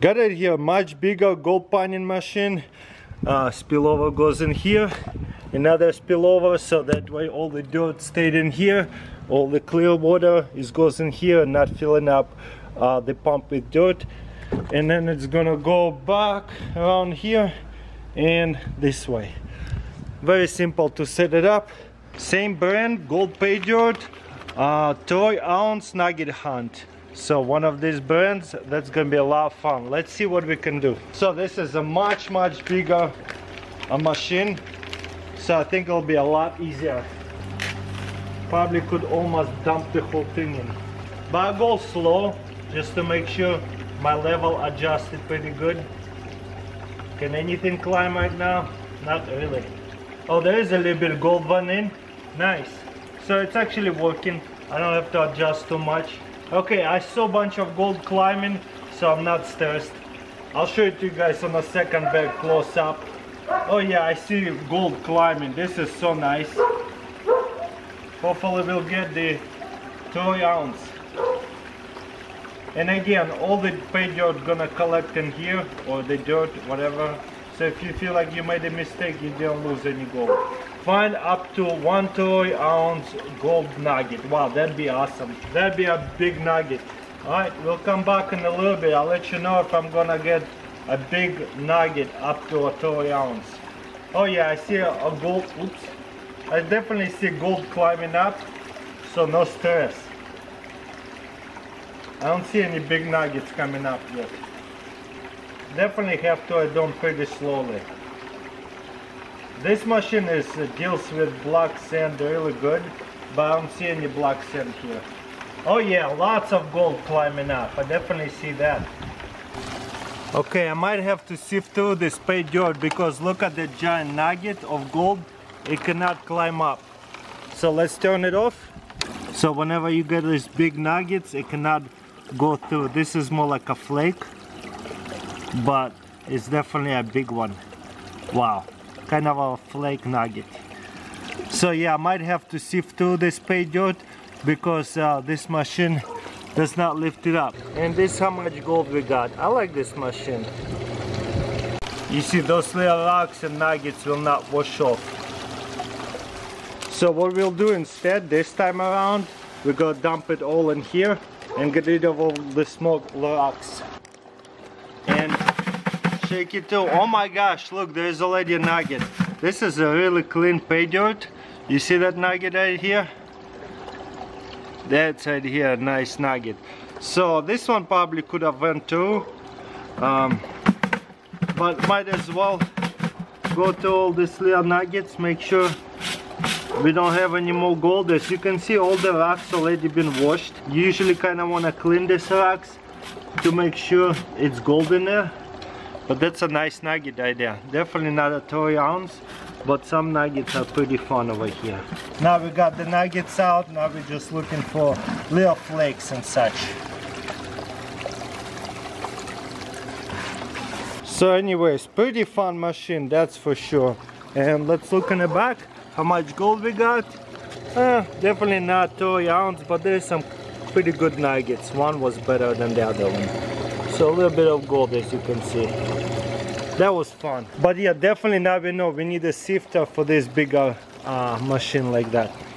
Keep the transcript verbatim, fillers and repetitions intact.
Got it here, much bigger gold panning machine. Uh, spillover goes in here, another spillover, so that way all the dirt stayed in here, all the clear water is goes in here, not filling up uh, the pump with dirt. And then it's gonna go back around here and this way. Very simple to set it up. Same brand, Gold Pay Dirt, uh, Troy Ounce Nugget Hunt. So one of these brands, that's gonna be a lot of fun. Let's see what we can do. So this is a much much bigger uh, machine, so I think it'll be a lot easier. Probably could almost dump the whole thing in, but I go slow just to make sure my level adjusted pretty good. Can anything climb right now? Not really. Oh, there is a little bit of gold one in. Nice. So it's actually working. I don't have to adjust too much. Okay, I saw a bunch of gold climbing, so I'm not stressed. I'll show it to you guys on a second bag close up. Oh yeah, I see gold climbing. This is so nice. Hopefully we'll get the two ounce. And again, all the pay dirt gonna collect in here, or the dirt, whatever. So if you feel like you made a mistake, you don't lose any gold. Find up to one toy ounce gold nugget. Wow, that'd be awesome. That'd be a big nugget. All right, we'll come back in a little bit. I'll let you know if I'm gonna get a big nugget up to a toy ounce. Oh yeah, I see a, a gold, oops. I definitely see gold climbing up, so no stress. I don't see any big nuggets coming up yet. Definitely have to add on pretty slowly. This machine is uh, deals with black sand really good, but I don't see any black sand here. Oh yeah, lots of gold climbing up. I definitely see that. Okay, I might have to sift through this pay dirt because look at the giant nugget of gold. It cannot climb up. So let's turn it off. So whenever you get these big nuggets, it cannot go through. This is more like a flake, but it's definitely a big one. Wow, kind of a flake nugget. So yeah, I might have to sift through this pay dirt because uh, this machine does not lift it up. And this is how much gold we got. I like this machine. You see, those little rocks and nuggets will not wash off. So what we'll do instead this time around, we're gonna dump it all in here and get rid of all the smoked rocks. And shake it too. Oh my gosh, look, there's already a nugget. This is a really clean pay dirt. You see that nugget right here? That's right here, nice nugget. So this one probably could have went too, um, but might as well go to all these little nuggets, make sure we don't have any more gold. As you can see, all the rocks already been washed. You usually kind of want to clean these rocks to make sure it's gold in there. But that's a nice nugget idea. Definitely not a three ounce, but some nuggets are pretty fun over here. Now we got the nuggets out. Now we're just looking for little flakes and such. So anyways, pretty fun machine, that's for sure. And let's look in the back. How much gold we got? Uh, definitely not two ounce, but there's some pretty good nuggets. One was better than the other one. So a little bit of gold, as you can see. That was fun. But yeah, definitely now we know we need a sifter for this bigger uh, machine like that.